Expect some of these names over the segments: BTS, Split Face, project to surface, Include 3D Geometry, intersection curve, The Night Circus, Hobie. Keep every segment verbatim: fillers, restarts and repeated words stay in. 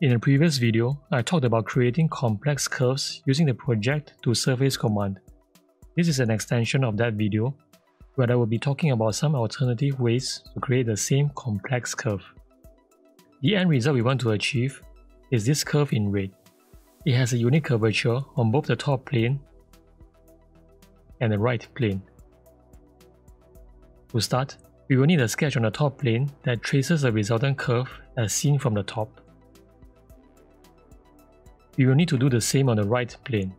In a previous video, I talked about creating complex curves using the project to surface command. This is an extension of that video, where I will be talking about some alternative ways to create the same complex curve. The end result we want to achieve is this curve in red. It has a unique curvature on both the top plane and the right plane. To start, we will need a sketch on the top plane that traces the resultant curve as seen from the top. We will need to do the same on the right plane.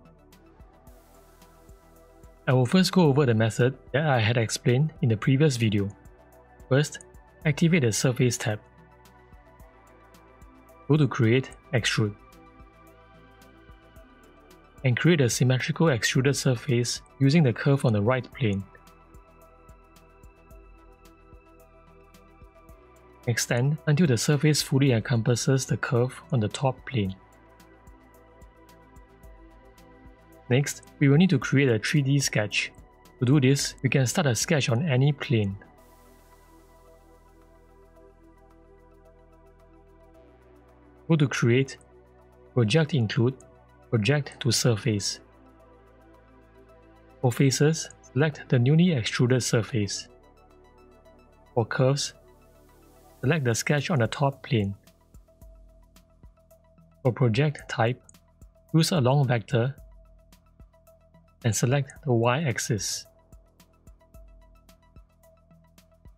I will first go over the method that I had explained in the previous video. First, activate the Surface tab. Go to Create, Extrude. And create a symmetrical extruded surface using the curve on the right plane. Extend until the surface fully encompasses the curve on the top plane. Next, we will need to create a three D sketch. To do this, we can start a sketch on any plane. Go to Create, Project Include, Project to Surface. For faces, select the newly extruded surface. For curves, select the sketch on the top plane. For project type, choose a long vector and select the y-axis.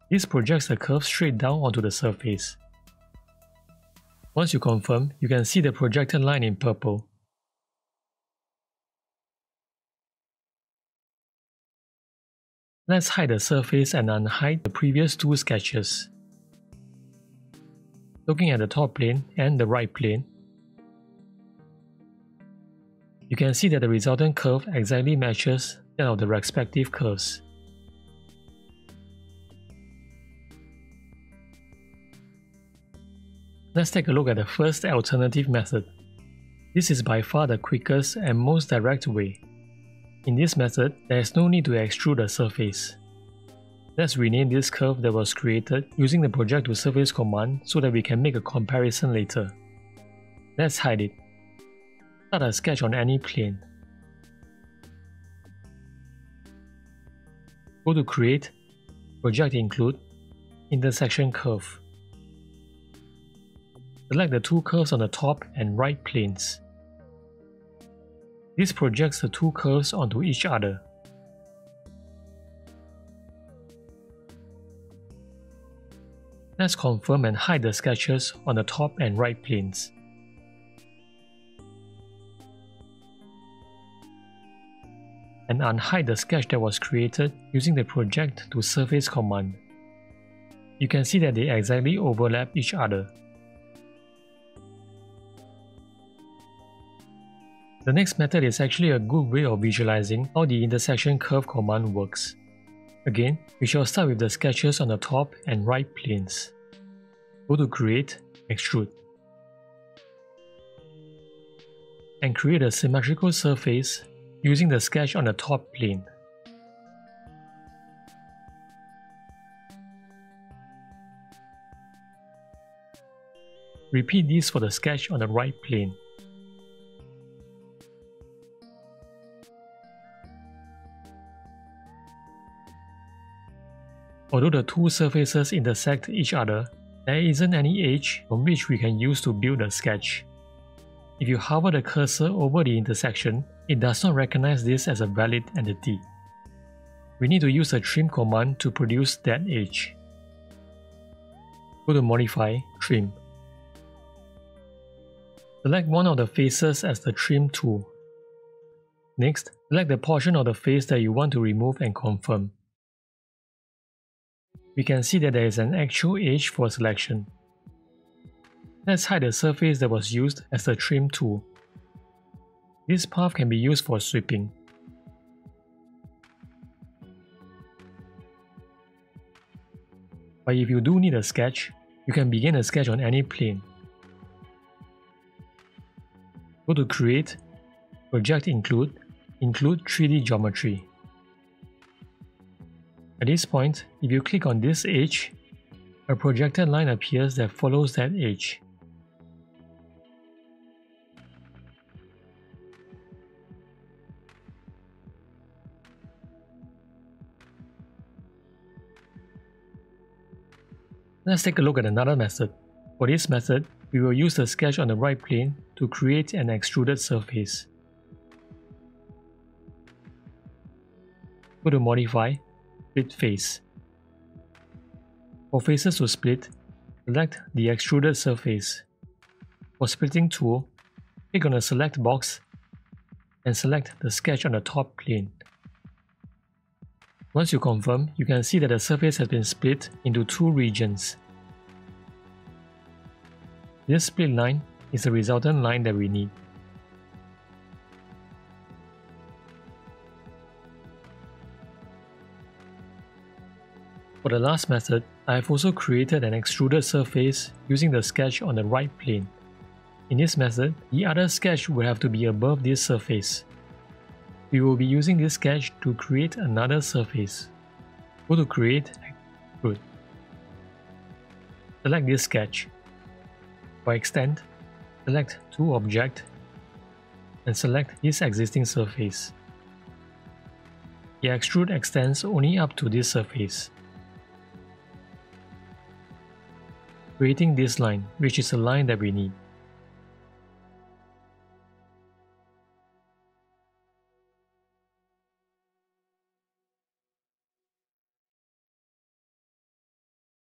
This projects the curve straight down onto the surface. Once you confirm, you can see the projected line in purple. Let's hide the surface and unhide the previous two sketches. Looking at the top plane and the right plane, you can see that the resultant curve exactly matches that of the respective curves. Let's take a look at the first alternative method. This is by far the quickest and most direct way. In this method, there is no need to extrude the surface. Let's rename this curve that was created using the project to surface command so that we can make a comparison later. Let's hide it. Start a sketch on any plane. Go to Create, Project Include, Intersection Curve. Select the two curves on the top and right planes. This projects the two curves onto each other. Let's confirm and hide the sketches on the top and right planes. And unhide the sketch that was created using the project to surface command. You can see that they exactly overlap each other. The next method is actually a good way of visualizing how the intersection curve command works. Again, we shall start with the sketches on the top and right planes. Go to Create, Extrude. And create a symmetrical surface using the sketch on the top plane. Repeat this for the sketch on the right plane. Although the two surfaces intersect each other, there isn't any edge from which we can use to build a sketch. If you hover the cursor over the intersection, it does not recognize this as a valid entity. We need to use the trim command to produce that edge. Go to Modify, Trim. Select one of the faces as the trim tool. Next, select the portion of the face that you want to remove and confirm. We can see that there is an actual edge for selection. Let's hide the surface that was used as the trim tool. This path can be used for sweeping. But if you do need a sketch, you can begin a sketch on any plane. Go to Create, Project Include, Include three D Geometry. At this point, if you click on this edge, a projected line appears that follows that edge. Let's take a look at another method. For this method, we will use the sketch on the right plane to create an extruded surface. Go to Modify, Split Face. For faces to split, select the extruded surface. For splitting tool, click on the select box and select the sketch on the top plane. Once you confirm, you can see that the surface has been split into two regions. This split line is the resultant line that we need. For the last method, I have also created an extruded surface using the sketch on the right plane. In this method, the other sketch will have to be above this surface. We will be using this sketch to create another surface. Go to Create, Extrude. Select this sketch. For Extend, select To Object and select this existing surface. The extrude extends only up to this surface, creating this line, which is the line that we need.